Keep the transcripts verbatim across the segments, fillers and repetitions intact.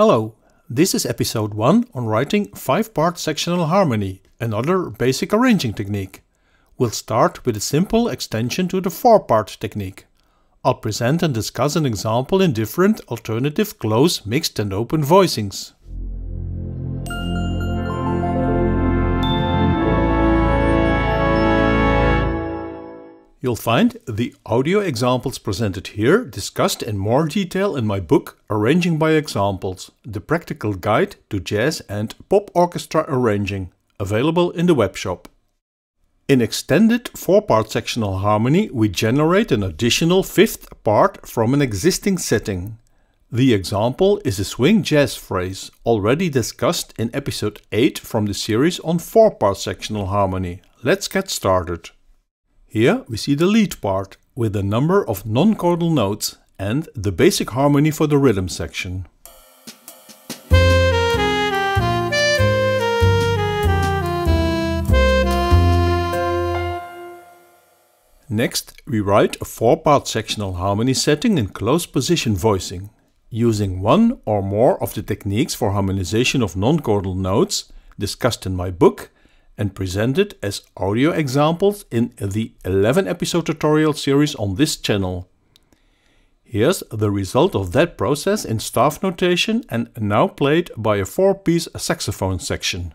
Hello, this is episode one on writing five-part sectional harmony, another basic arranging technique. We'll start with a simple extension to the four-part technique. I'll present and discuss an example in different alternative close, mixed and open voicings. You'll find the audio examples presented here discussed in more detail in my book Arranging by Examples, the practical guide to jazz and pop orchestra arranging, available in the webshop. In extended four-part sectional harmony, we generate an additional fifth part from an existing setting. The example is a swing jazz phrase, already discussed in episode eight from the series on four-part sectional harmony. Let's get started. Here we see the lead part, with a number of non-chordal notes and the basic harmony for the rhythm section. Next, we write a four-part sectional harmony setting in close position voicing. Using one or more of the techniques for harmonization of non-chordal notes, discussed in my book, and presented as audio examples in the eleven episode tutorial series on this channel. Here's the result of that process in staff notation and now played by a four-piece saxophone section.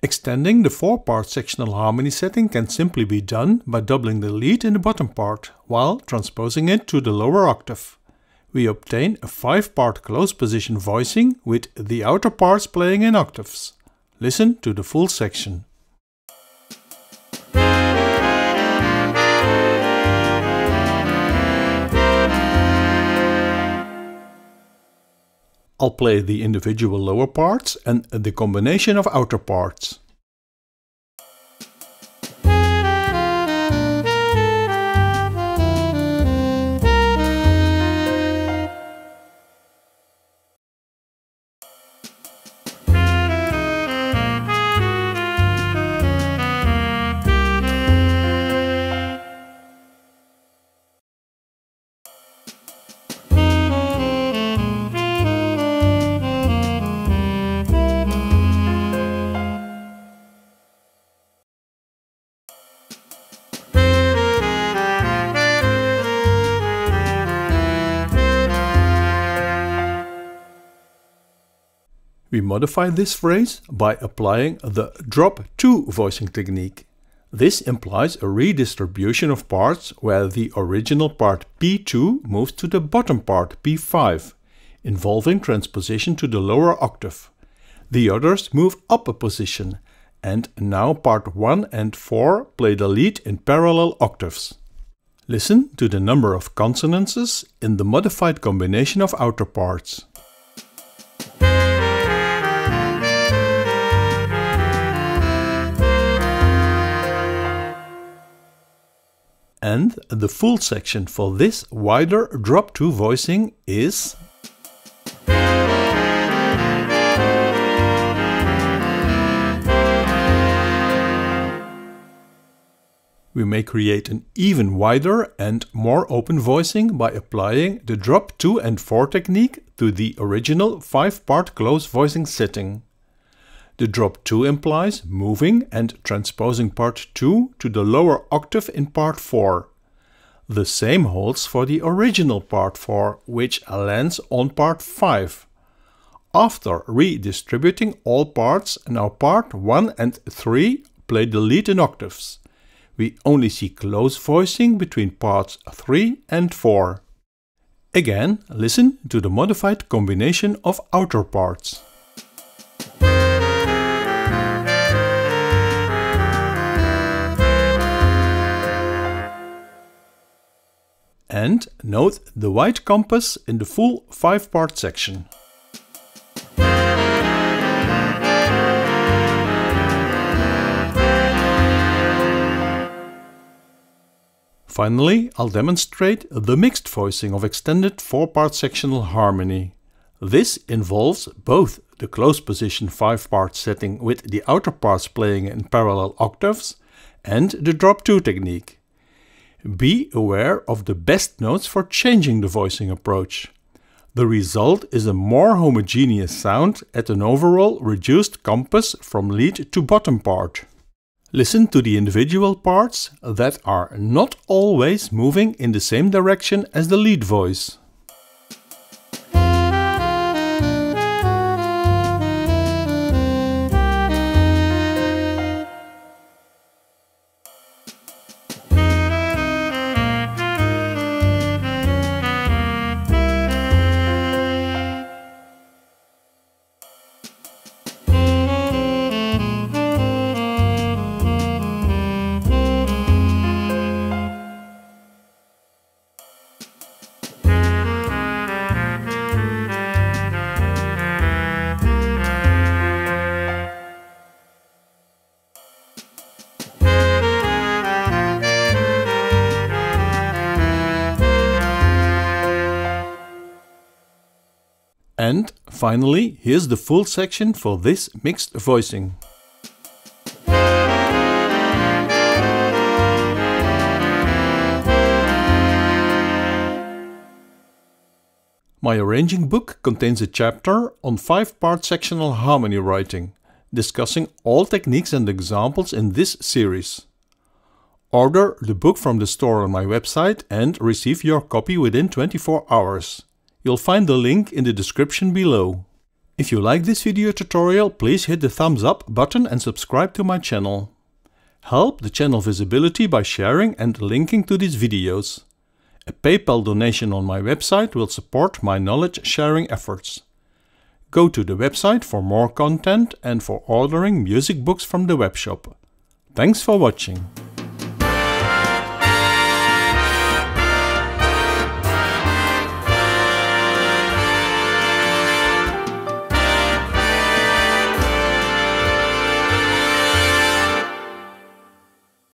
Extending the four-part sectional harmony setting can simply be done by doubling the lead in the bottom part, while transposing it to the lower octave. We obtain a five-part close position voicing with the outer parts playing in octaves. Listen to the full section. I'll play the individual lower parts and the combination of outer parts. We modify this phrase by applying the drop two voicing technique. This implies a redistribution of parts where the original part P two moves to the bottom part P five, involving transposition to the lower octave. The others move up a position, and now part one and four play the lead in parallel octaves. Listen to the number of consonances in the modified combination of outer parts. And the full section for this wider drop two voicing is... We may create an even wider and more open voicing by applying the drop two and four technique to the original five-part close voicing setting. The drop two implies moving and transposing part two to the lower octave in part four. The same holds for the original part four, which lands on part five. After redistributing all parts, now part one and three play the lead in octaves. We only see close voicing between parts three and four. Again, listen to the modified combination of outer parts. And note the white compass in the full five-part section. Finally, I'll demonstrate the mixed voicing of extended four-part sectional harmony. This involves both the close position five-part setting with the outer parts playing in parallel octaves and the drop two technique. Be aware of the best notes for changing the voicing approach. The result is a more homogeneous sound at an overall reduced compass from lead to bottom part. Listen to the individual parts that are not always moving in the same direction as the lead voice. And finally, here's the full section for this mixed voicing. My arranging book contains a chapter on five-part sectional harmony writing, discussing all techniques and examples in this series. Order the book from the store on my website and receive your copy within twenty-four hours. You'll find the link in the description below. If you like this video tutorial, please hit the thumbs up button and subscribe to my channel. Help the channel visibility by sharing and linking to these videos. A PayPal donation on my website will support my knowledge sharing efforts. Go to the website for more content and for ordering music books from the webshop. Thanks for watching.